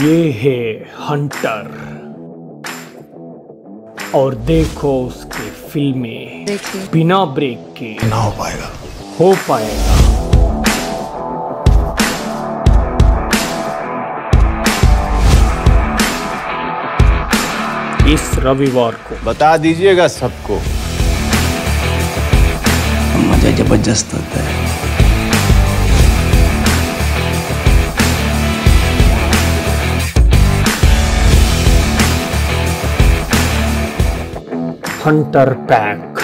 ये है हंटर और देखो उसके फिल्में बिना ब्रेक के ना हो पाएगा। इस रविवार को बता दीजिएगा सबको। मजा जबरदस्त होता है। Hunter pack.